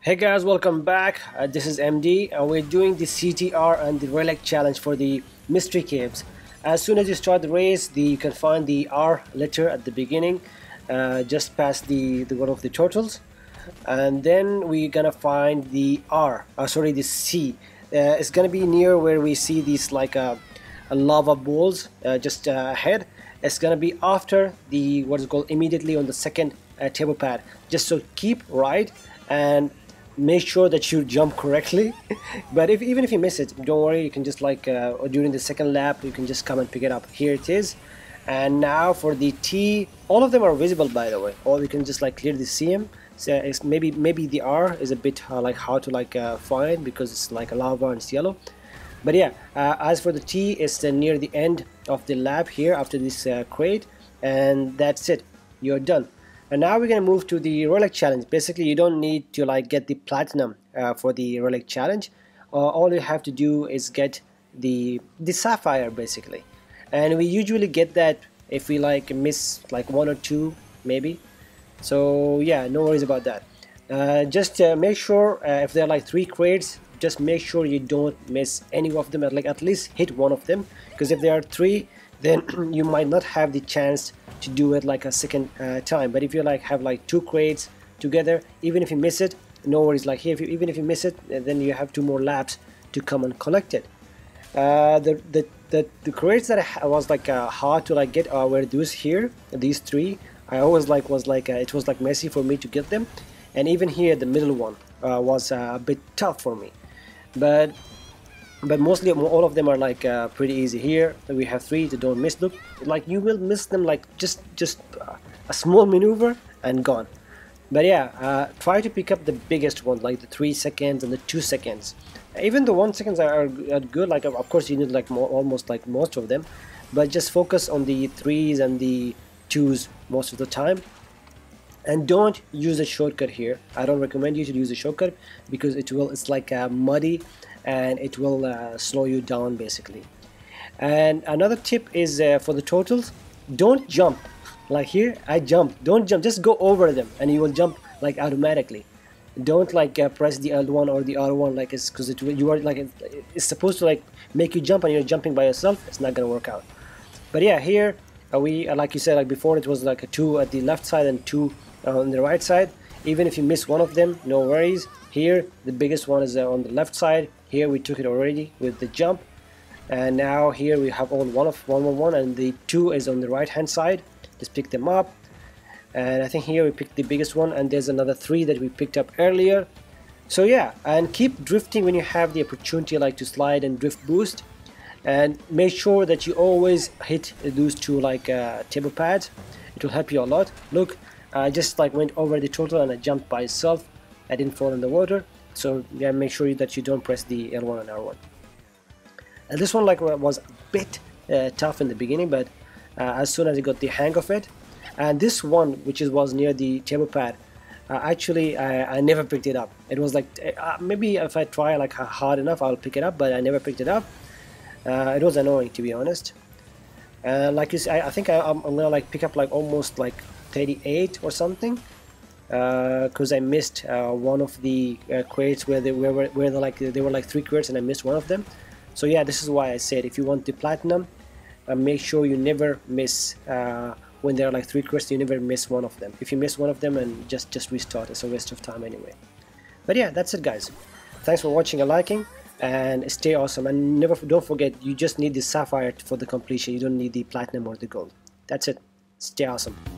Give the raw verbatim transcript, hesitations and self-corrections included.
Hey guys, welcome back. Uh, this is M D and we're doing the C T R and the relic challenge for the mystery caves. As soon as you start the race, the, you can find the R letter at the beginning, uh, just past the, the one of the turtles, and then we're gonna find the R, uh, sorry the C. Uh, it's gonna be near where we see these like a, a lava balls uh, just uh, ahead. It's gonna be after the what is called immediately on the second uh, table pad. Just so keep right and make sure that you jump correctly. But if even if you miss it, don't worry, you can just like uh, or during the second lap you can just come and pick it up. Here it is. And now for the T, all of them are visible, by the way, or you can just like clearly see them. So it's maybe maybe the R is a bit uh, like how to like uh, find, because it's like a lava and it's yellow. But yeah, uh, as for the T, it's uh, near the end of the lap here after this uh, crate, and that's it, you're done. And now we're gonna move to the relic challenge. Basically, you don't need to like get the platinum uh, for the relic challenge. Uh, all you have to do is get the the sapphire basically, and we usually get that if we like miss like one or two maybe. So yeah, no worries about that. Uh, just uh, make sure uh, if there are like three crates, just make sure you don't miss any of them. At like at least hit one of them, because if there are three, then you might not have the chance to do it like a second uh, time. But if you like have like two crates together, even if you miss it, no worries. Like here, if you, even if you miss it, then you have two more laps to come and collect it. Uh, the, the the the crates that I was like uh, hard to like get uh, were those here, these three. I always like was like uh, it was like messy for me to get them, and even here the middle one uh, was uh, a bit tough for me. But But mostly all of them are like uh, pretty easy. Here we have three, so don't miss them. Like you will miss them, like just just uh, a small maneuver and gone. But yeah, uh, try to pick up the biggest ones, like the three seconds and the two seconds. Even the one seconds are, are good. Like of course you need like more, almost like most of them, but just focus on the threes and the twos most of the time. And don't use a shortcut here. I don't recommend you to use a shortcut, because it will, it's like uh, muddy and it will uh, slow you down basically. And another tip is uh, for the turtles, don't jump. Like here I jumped, don't jump, just go over them and you will jump like automatically. Don't like uh, press the L one or the R one, like it's because it, you are like it's supposed to like make you jump and you're jumping by yourself. It's not gonna work out. But yeah, here uh, we uh, like you said, like before it was like a two at the left side and two on the right side. Even if you miss one of them, no worries. Here the biggest one is uh, on the left side. Here we took it already with the jump, and now here we have all one of one one one, and the two is on the right hand side. Just pick them up, and I think here we picked the biggest one, and there's another three that we picked up earlier. So yeah, and keep drifting when you have the opportunity, like to slide and drift boost, and make sure that you always hit those two like uh, table pads. It will help you a lot. Look. I just like went over the turtle and I jumped by itself. I didn't fall in the water. So yeah, make sure that you don't press the L one and R one. And this one like was a bit uh, tough in the beginning, but uh, as soon as I got the hang of it, and this one which is was near the table pad, uh, actually I, I never picked it up. It was like uh, maybe if I try like hard enough I'll pick it up, but I never picked it up. Uh, it was annoying, to be honest. Uh, like you see, I, I think I, I'm gonna like pick up like almost like thirty-eight or something, because uh, I missed uh, one of the uh, crates where they were where they like they were like three crates and I missed one of them. So yeah, this is why I said if you want the platinum, uh, make sure you never miss uh, when there are like three crates. You never miss one of them. If you miss one of them, and just just restart. It's a waste of time anyway. But yeah, that's it, guys. Thanks for watching and liking, and stay awesome. And never don't forget, you just need the sapphire for the completion. You don't need the platinum or the gold. That's it. Stay awesome.